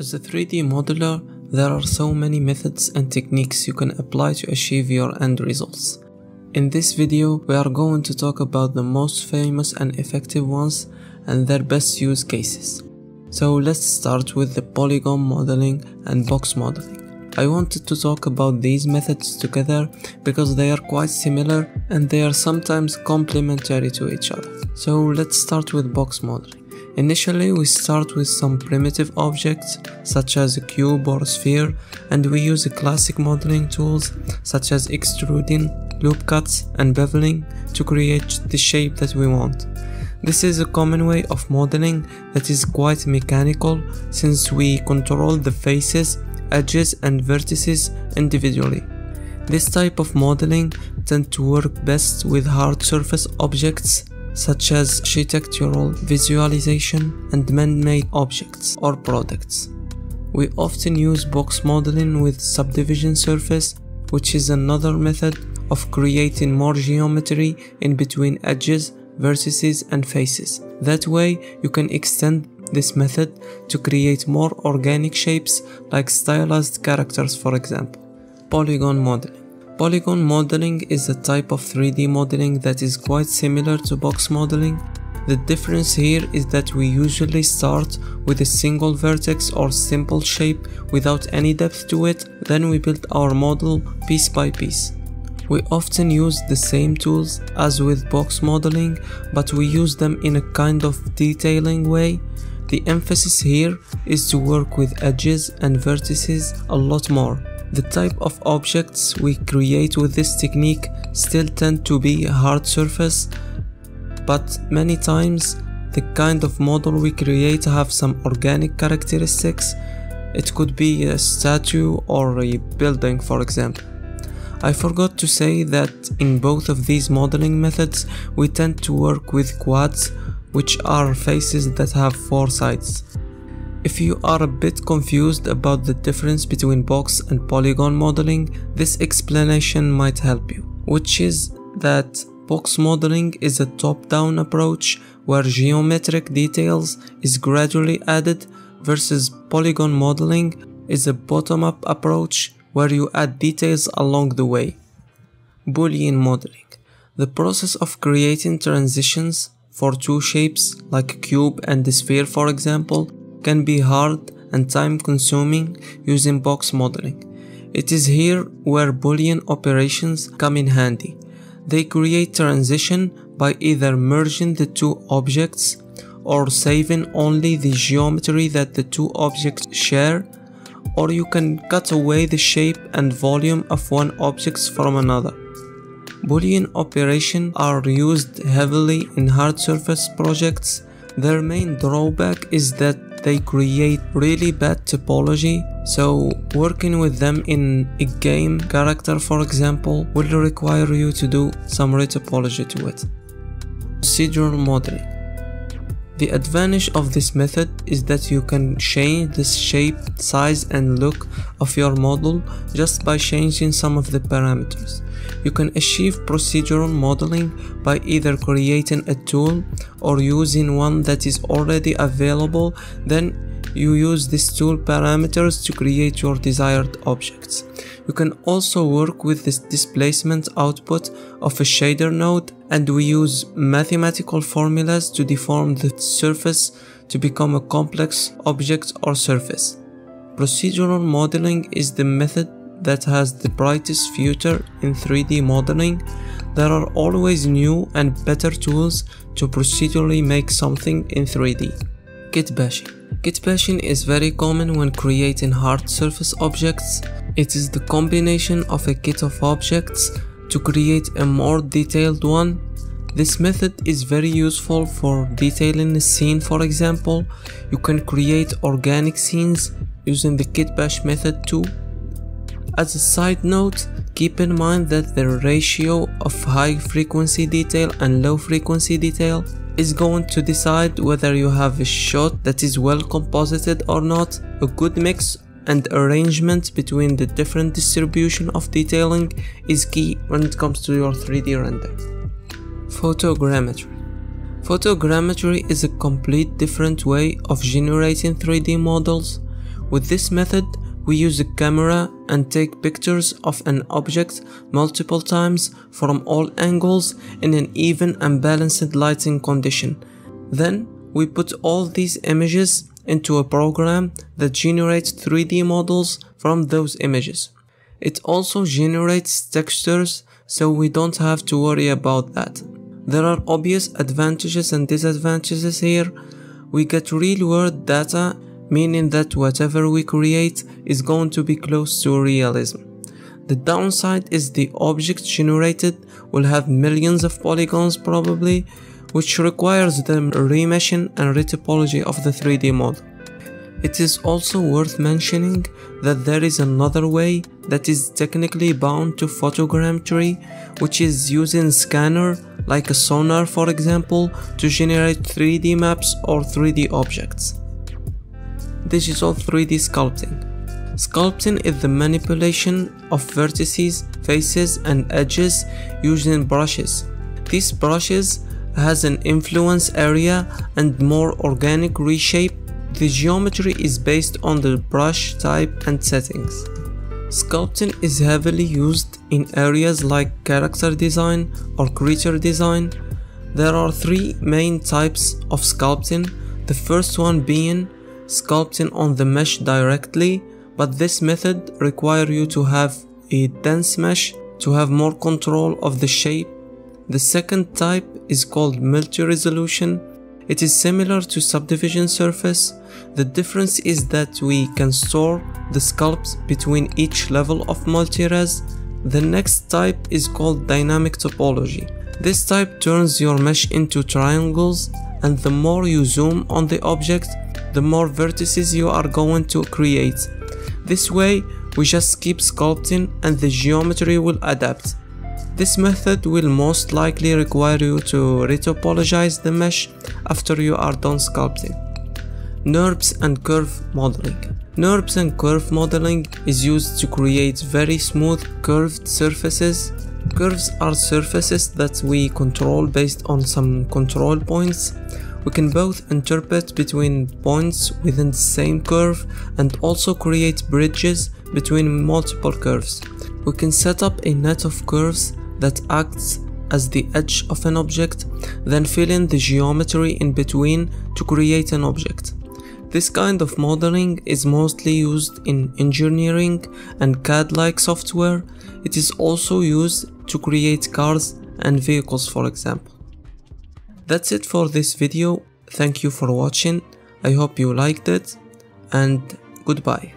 As a 3D modeler, there are so many methods and techniques you can apply to achieve your end results. In this video, we are going to talk about the most famous and effective ones and their best use cases. So let's start with the polygon modeling and box modeling. I wanted to talk about these methods together because they are quite similar and they are sometimes complementary to each other. So let's start with box modeling. Initially, we start with some primitive objects such as a cube or a sphere, and we use classic modeling tools such as extruding, loop cuts and beveling to create the shape that we want. This is a common way of modeling that is quite mechanical since we control the faces, edges and vertices individually. This type of modeling tends to work best with hard surface objects such as architectural visualization and man-made objects or products. We often use box modeling with subdivision surface, which is another method of creating more geometry in between edges, vertices and faces. That way you can extend this method to create more organic shapes like stylized characters, for example. Polygon modeling. Polygon modeling is a type of 3D modeling that is quite similar to box modeling. The difference here is that we usually start with a single vertex or simple shape without any depth to it, then we build our model piece by piece. We often use the same tools as with box modeling, but we use them in a kind of detailing way. The emphasis here is to work with edges and vertices a lot more. The type of objects we create with this technique still tend to be a hard surface, but many times the kind of model we create have some organic characteristics. It could be a statue or a building, for example. I forgot to say that in both of these modeling methods we tend to work with quads, which are faces that have four sides. If you are a bit confused about the difference between box and polygon modeling, this explanation might help you, which is that box modeling is a top-down approach where geometric details is gradually added, versus polygon modeling is a bottom-up approach where you add details along the way. Boolean modeling. The process of creating transitions for two shapes like a cube and a sphere, for example, can be hard and time-consuming using box modeling. It is here where Boolean operations come in handy. They create transition by either merging the two objects or saving only the geometry that the two objects share, or you can cut away the shape and volume of one object from another. Boolean operations are used heavily in hard surface projects. Their main drawback is that they create really bad topology, so working with them in a game character, for example, will require you to do some retopology to it. Procedural modeling. The advantage of this method is that you can change the shape, size and look of your model just by changing some of the parameters. You can achieve procedural modeling by either creating a tool or using one that is already available, then you use this tool parameters to create your desired objects. You can also work with this displacement output of a shader node, and we use mathematical formulas to deform the surface to become a complex object or surface. Procedural modeling is the method that has the brightest future in 3D modeling. There are always new and better tools to procedurally make something in 3D. Kit bashing. Kit bashing is very common when creating hard surface objects. It is the combination of a kit of objects to create a more detailed one. This method is very useful for detailing a scene, for example. You can create organic scenes using the kit bash method too. As a side note, keep in mind that the ratio of high frequency detail and low frequency detail is going to decide whether you have a shot that is well composited or not. A good mix and arrangement between the different distribution of detailing is key when it comes to your 3D render. Photogrammetry. Photogrammetry is a complete different way of generating 3D models. With this method, we use a camera and take pictures of an object multiple times from all angles in an even and balanced lighting condition. Then, we put all these images into a program that generates 3D models from those images. It also generates textures, so we don't have to worry about that. There are obvious advantages and disadvantages here. We get real-world data, meaning that whatever we create is going to be close to realism. The downside is the object generated will have millions of polygons probably, which requires the remeshing and retopology of the 3D model. It is also worth mentioning that there is another way that is technically bound to photogrammetry, which is using scanner like a sonar for example to generate 3D maps or 3D objects. This is all 3D sculpting. Sculpting is the manipulation of vertices, faces and edges using brushes. These brushes has an influence area and more organic reshape. The geometry is based on the brush type and settings. Sculpting is heavily used in areas like character design or creature design. There are three main types of sculpting, the first one being sculpting on the mesh directly, but this method requires you to have a dense mesh to have more control of the shape. The second type is called multi-resolution. It is similar to subdivision surface. The difference is that we can store the sculpts between each level of multi-res. The next type is called dynamic topology. This type turns your mesh into triangles, and the more you zoom on the object, the more vertices you are going to create. This way, we just keep sculpting and the geometry will adapt. This method will most likely require you to retopologize the mesh after you are done sculpting. NURBS and curve modeling. NURBS and curve modeling is used to create very smooth curved surfaces. Curves are surfaces that we control based on some control points. We can both interpret between points within the same curve and also create bridges between multiple curves. We can set up a net of curves that acts as the edge of an object, then fill in the geometry in between to create an object. This kind of modeling is mostly used in engineering and CAD-like software. It is also used to create cars and vehicles, for example. That's it for this video. Thank you for watching. I hope you liked it, and goodbye.